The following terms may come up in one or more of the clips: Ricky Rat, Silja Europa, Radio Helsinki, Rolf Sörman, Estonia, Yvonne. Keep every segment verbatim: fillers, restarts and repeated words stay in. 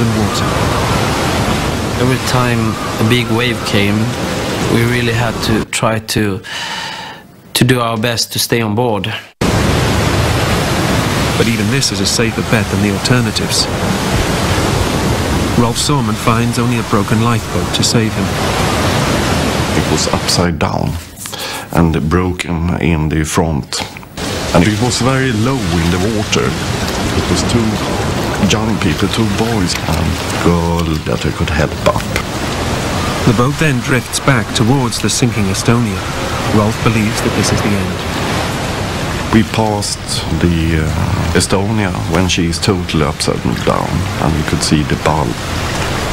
and water. Every time a big wave came, we really had to try to to do our best to stay on board. But even this is a safer bet than the alternatives. Rolf Sörman finds only a broken lifeboat to save him. It was upside down and broken in the front. And it was very low in the water. It was two young people, two boys and a girl that I could help up. The boat then drifts back towards the sinking Estonia. Rolf believes that this is the end. We passed the uh, Estonia when she is totally upside down and we could see the bow.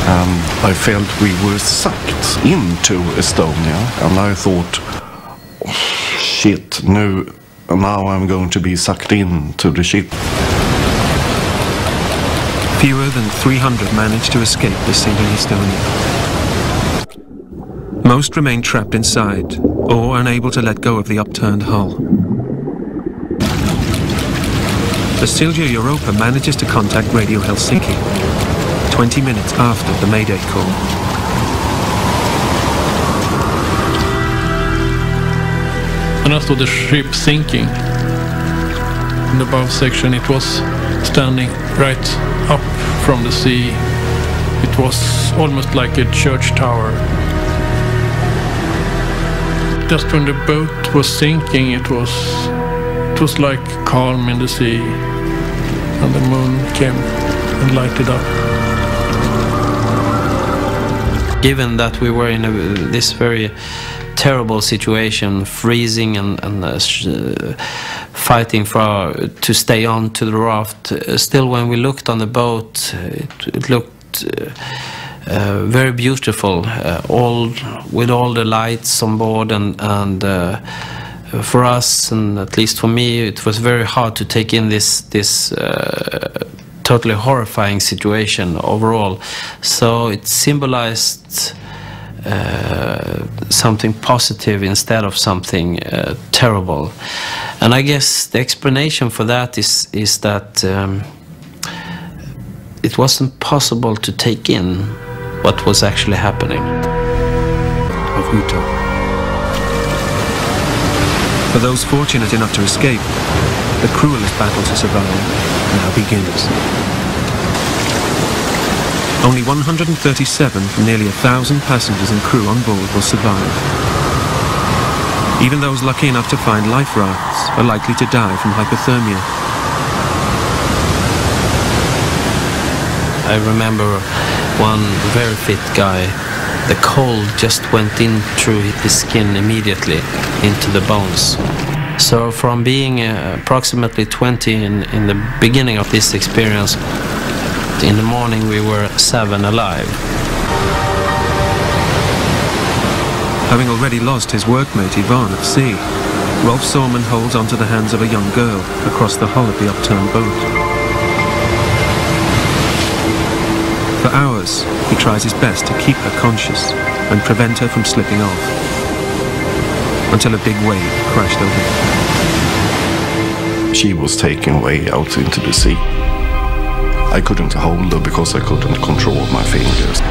And I felt we were sucked into Estonia and I thought, oh, shit, no. Now I'm going to be sucked in to the ship. Fewer than three hundred managed to escape the sinking Estonia. Most remain trapped inside, or unable to let go of the upturned hull. The Silja Europa manages to contact Radio Helsinki, twenty minutes after the Mayday call. And after the ship sinking, in the bow section it was standing right up from the sea. It was almost like a church tower. Just when the boat was sinking, it was, it was like calm in the sea, and the moon came and lighted up. Given that we were in a, this very terrible situation, freezing and, and uh, fighting for our, to stay on to the raft. Uh, still, when we looked on the boat, it, it looked uh, uh, very beautiful, uh, all with all the lights on board. And, and uh, for us, and at least for me, it was very hard to take in this this uh, totally horrifying situation overall. So it symbolized Uh, something positive instead of something uh, terrible. And I guess the explanation for that is, is that um, it wasn't possible to take in what was actually happening. For those fortunate enough to escape, the cruelest battle to survive now begins. Only one hundred thirty-seven from nearly a thousand passengers and crew on board will survive. Even those lucky enough to find life rafts are likely to die from hypothermia. I remember one very fit guy. The cold just went in through his skin immediately into the bones. So from being uh, approximately twenty in, in the beginning of this experience, in the morning we were seven alive. Having already lost his workmate Yvonne at sea, Rolf Sörman holds onto the hands of a young girl across the hull of the upturned boat. For hours, he tries his best to keep her conscious and prevent her from slipping off, until a big wave crashed over her. She was taken away out into the sea. I couldn't hold her because I couldn't control my fingers.